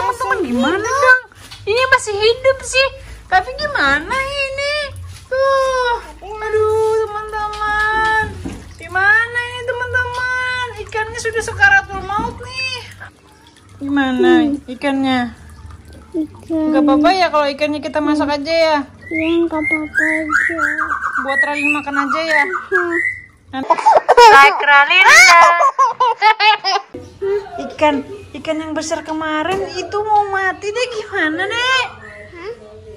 teman-teman gimana dong? Ini masih hidup sih. Tapi gimana ini? Tuh. Aduh, teman-teman. Gimana ini, teman-teman? Ikannya sudah sekaratul maut nih. Gimana ikannya? Enggak apa-apa ya kalau ikannya kita masak aja ya? Iya, enggak apa-apa aja. Buat Rali makan aja ya? Like Ralineda. Ikan yang besar kemarin itu mau mati deh, gimana Nek?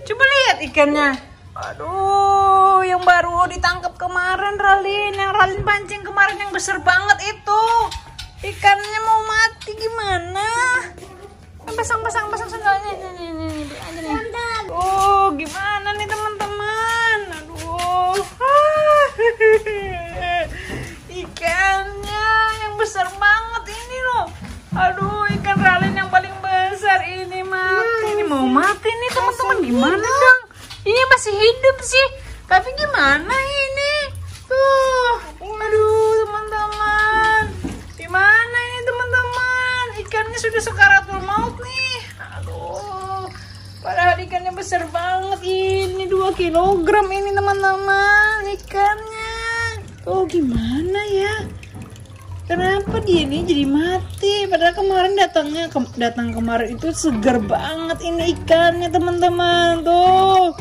Coba lihat ikannya. Aduh, yang baru ditangkap kemarin Ralin, yang Ralin pancing kemarin yang besar banget itu. Ikannya mau mati gimana? Pasang sendalnya. Nih. Oh, gimana nih teman-teman? Aduh. Ikannya yang besar banget ini loh. Aduh, ikan Ralin yang paling besar ini mati. Ini mau mati nih teman-teman, gimana dong? Ini masih hidup sih. Tapi gimana ini? Tuh. Aduh, teman-teman. Gimana ini teman-teman? Ikannya sudah sekaratul maut nih. Aduh. Padahal ikannya besar banget ini, 2 kg ini teman-teman ikannya. Oh, gimana ya? Kenapa dia ini jadi mati? Padahal kemarin datang kemarin itu segar banget ini ikannya teman-teman. Tuh.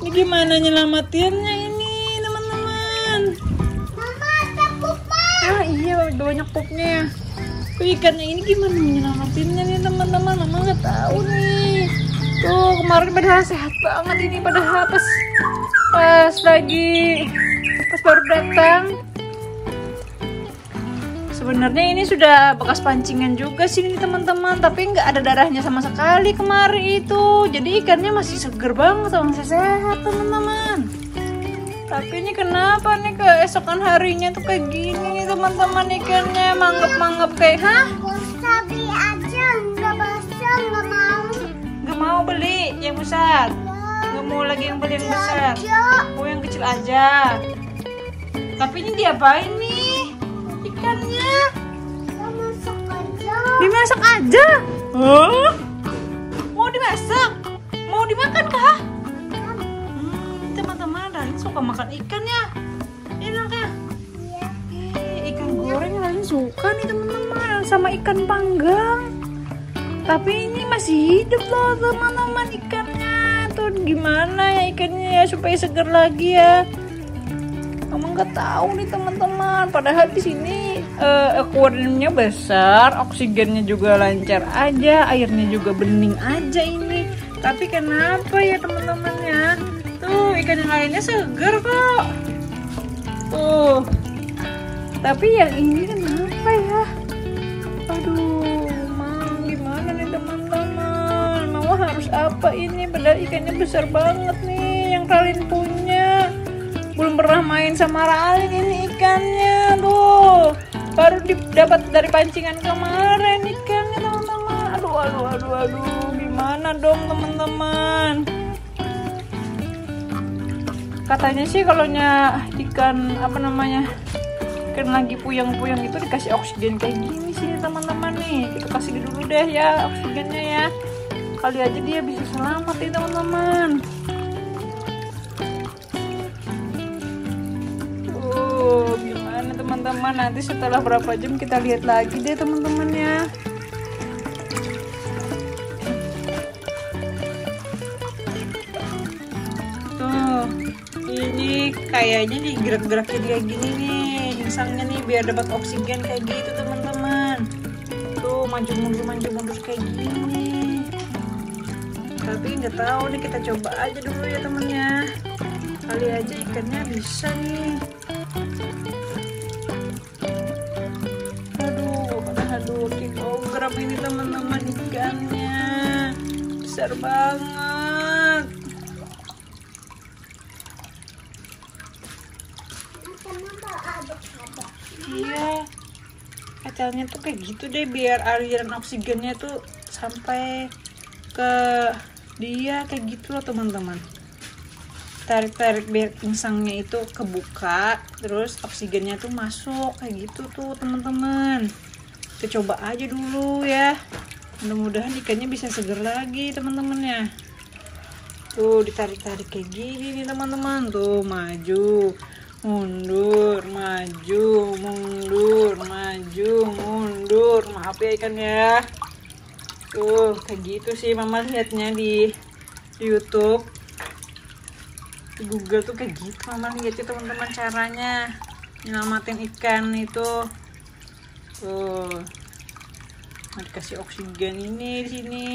Ini gimana nyelamatinnya ini, teman-teman? Mama, ada pupnya. Ah, iya, banyak pupnya ya. Ikannya ini gimana nyelamatinnya nih, teman-teman? Mama nggak tahu nih. Tuh, kemarin padahal sehat banget ini, padahal pas baru datang. Sebenarnya ini sudah bekas pancingan juga sih ini teman-teman, tapi nggak ada darahnya sama sekali kemarin itu. Jadi ikannya masih seger banget, masih sehat teman-teman. Tapi ini kenapa nih keesokan harinya tuh kayak gini nih teman-teman, ikannya manggap-manggap kayak hah? Bisa beli aja, nggak besar, nggak mau. Nggak mau beli yang besar. Nggak mau lagi yang beli yang besar. Oh, yang kecil aja. Tapi ini diapain nih ikannya? Dimasak aja. Oh, mau dimasak? Mau dimakan kah? Teman-teman, Ralin suka makan ikan ya? Enak ya? Ikan goreng Ralin suka nih teman-teman, sama ikan panggang. Tapi ini masih hidup loh teman-teman ikannya. Tuh gimana ya ikannya ya supaya segar lagi ya? Emang nggak tahu nih teman-teman. Padahal di sini akuariumnya besar, oksigennya juga lancar aja, airnya juga bening aja ini. Tapi kenapa ya teman-teman ya? Tuh ikan yang lainnya segar kok. Tuh. Tapi yang ini kenapa ya? Aduh, Mam, gimana nih teman-teman? Mama harus apa ini? Padahal ikannya besar banget nih yang Ralin punya. Belum pernah main sama Ralin ini ikannya tuh. Baru dapat dari pancingan kemarin ikannya teman-teman. Aduh, gimana dong teman-teman? Katanya sih kalau ikan ikan lagi puyeng-puyeng itu dikasih oksigen kayak gini sih teman-teman nih. Kita kasih dulu deh ya oksigennya ya. Kali aja dia bisa selamat nih teman-teman. Teman-teman, nanti setelah berapa jam kita lihat lagi deh teman-teman ya. Tuh, ini kayaknya digerak-gerakin kayak gini nih insangnya nih biar dapat oksigen kayak gitu teman-teman. Tuh maju mundur kayak gini. Tapi nggak tahu nih, kita coba aja dulu ya temennya. Kali aja ikannya bisa nih. Ini teman-teman ikannya besar banget. Iya, kacangnya tuh kayak gitu deh biar aliran oksigennya tuh sampai ke dia kayak gitu loh teman-teman. Tarik-tarik biar insangnya itu kebuka, terus oksigennya tuh masuk kayak gitu tuh teman-teman. Kita coba aja dulu ya. Mudah-mudahan ikannya bisa seger lagi teman-teman ya. Tuh ditarik-tarik kayak gini nih teman-teman. Tuh maju mundur, maju mundur, maju mundur. Maaf ya ikan ya. Tuh kayak gitu sih mama lihatnya di YouTube, di Google tuh kayak gitu mama lihatnya teman-teman caranya nyelamatin ikan itu. Tuh mau dikasih oksigen ini di sini.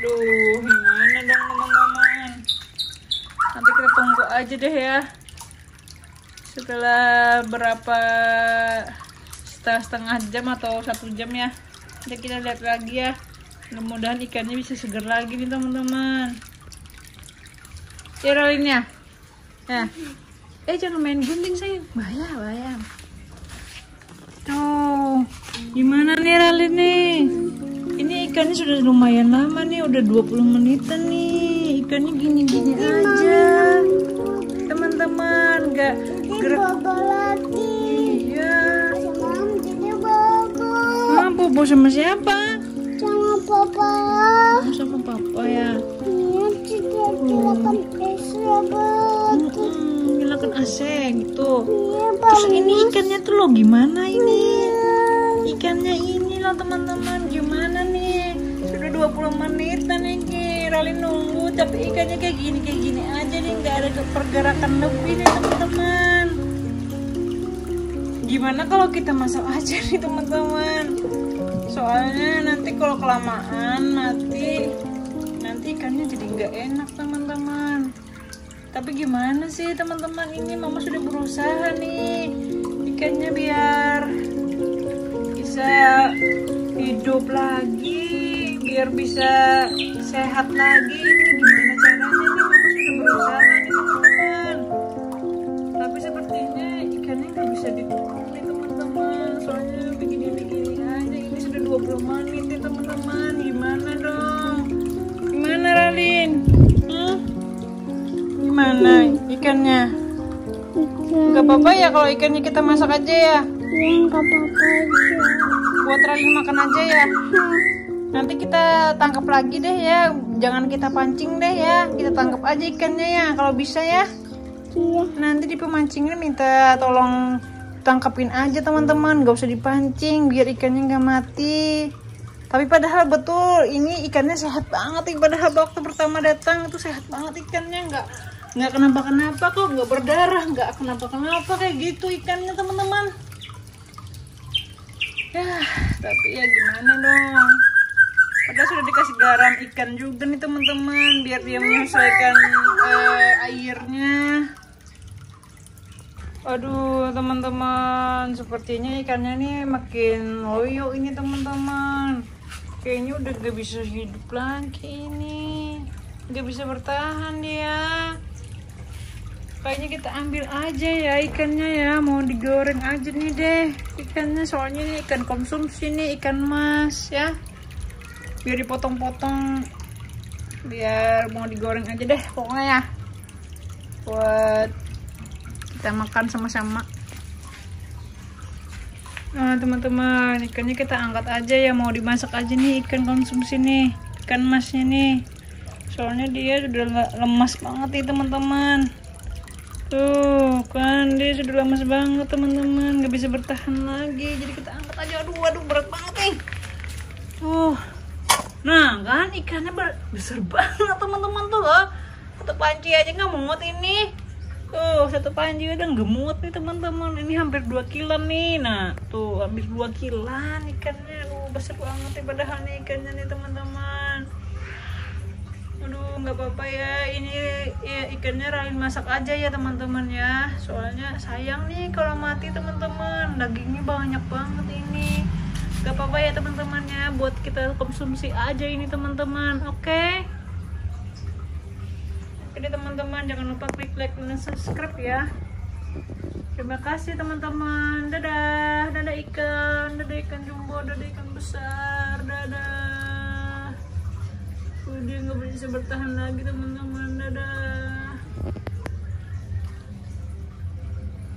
Aduh, gimana dong teman-teman? Nanti kita tunggu aja deh ya. Setelah berapa, setengah jam atau 1 jam ya. Nanti kita lihat lagi ya. Mudah-mudahan ikannya bisa seger lagi nih teman-teman. Ya Ralineda. Ya. Jangan main gunting sayang. Bahaya, bahaya. Tuh, gimana nih Ralineda nih? Ini ikannya sudah lumayan lama nih, udah 20 menitan nih. Ikannya gini-gini aja. Teman-teman, nggak gerak. Iya. Nah, bobo sama siapa? Sama papa. Oh, sama papa ya. Nyalakan AC gitu. Terus ini ikannya tuh loh gimana ini? Ikannya ini loh teman-teman, gimana nih? Sudah 20 menitan ini Ralin nunggu, tapi ikannya kayak gini aja nih, nggak ada pergerakan lebih nih teman-teman. Gimana kalau kita masak aja nih teman-teman? Soalnya nanti kalau kelamaan mati, nanti ikannya jadi nggak enak teman-teman. Tapi gimana sih teman-teman, ini mama sudah berusaha nih ikannya biar bisa hidup lagi, biar bisa sehat lagi. Ini gimana caranya nih, mama sudah berusaha nih teman-teman, tapi sepertinya ikannya nggak bisa ditolong nih teman-teman. Soalnya begini-begini aja, ini sudah 20 menit nih teman-teman. Gimana dong, gimana Ralin? Gimana ikannya? Nggak apa-apa ya kalau ikannya kita masak aja ya? Nggak apa-apa aja. Buat Ralin makan aja ya? Nanti kita tangkap lagi deh ya. Jangan kita pancing deh ya. Kita tangkap aja ikannya ya kalau bisa ya. Iya. Nanti di pemancingnya minta tolong tangkapin aja teman-teman. Nggak usah dipancing biar ikannya nggak mati. Tapi padahal betul ini ikannya sehat banget. Padahal waktu pertama datang itu sehat banget ikannya, nggak kenapa-kenapa kok, nggak berdarah, nggak kenapa-kenapa kayak gitu ikannya teman-teman. Ya tapi ya gimana dong, padahal sudah dikasih garam ikan juga nih teman-teman biar dia menyesuaikan airnya. Aduh teman-teman, sepertinya ikannya nih makin loyo ini teman-teman. Kayaknya udah gak bisa hidup lagi ini, gak bisa bertahan dia. Kayaknya kita ambil aja ya ikannya ya, mau digoreng aja nih deh ikannya. Soalnya ini ikan konsumsi nih, ikan mas ya. Biar dipotong-potong, biar mau digoreng aja deh pokoknya ya, buat kita makan sama-sama. Nah teman-teman, ikannya kita angkat aja ya, mau dimasak aja nih ikan konsumsi nih, ikan masnya nih. Soalnya dia sudah lemas banget nih teman-teman. Tuh kan dia sudah lemas banget teman-teman, nggak bisa bertahan lagi, jadi kita angkat aja. Aduh berat banget nih. Tuh nah kan ikannya besar banget teman-teman. Tuh loh, satu panci aja nggak muat ini. Tuh satu panci udah gemut nih teman-teman, ini hampir 2 kilo nih. Nah tuh hampir 2 kilo ikannya. Aduh besar banget ya padahal nih ikannya nih teman-teman. Aduh nggak apa-apa ya, ini ya, ikannya Ralin masak aja ya teman-teman ya. Soalnya sayang nih kalau mati teman-teman, dagingnya banyak banget ini. Nggak apa-apa ya teman-teman ya, buat kita konsumsi aja ini teman-teman. Oke? Jadi teman-teman jangan lupa klik like dan subscribe ya. Terima kasih teman-teman. Dadah, dadah ikan jumbo, dadah ikan besar, dadah. Dia nggak bisa bertahan lagi teman-teman, dadah.